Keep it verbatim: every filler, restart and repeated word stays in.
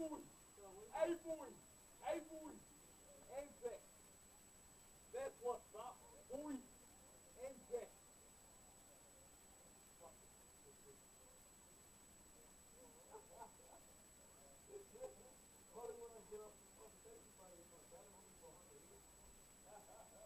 Apoi, apoi, apoi, and back. That's what's up, boy, and back. Probably when I get up, I'll take you by the time.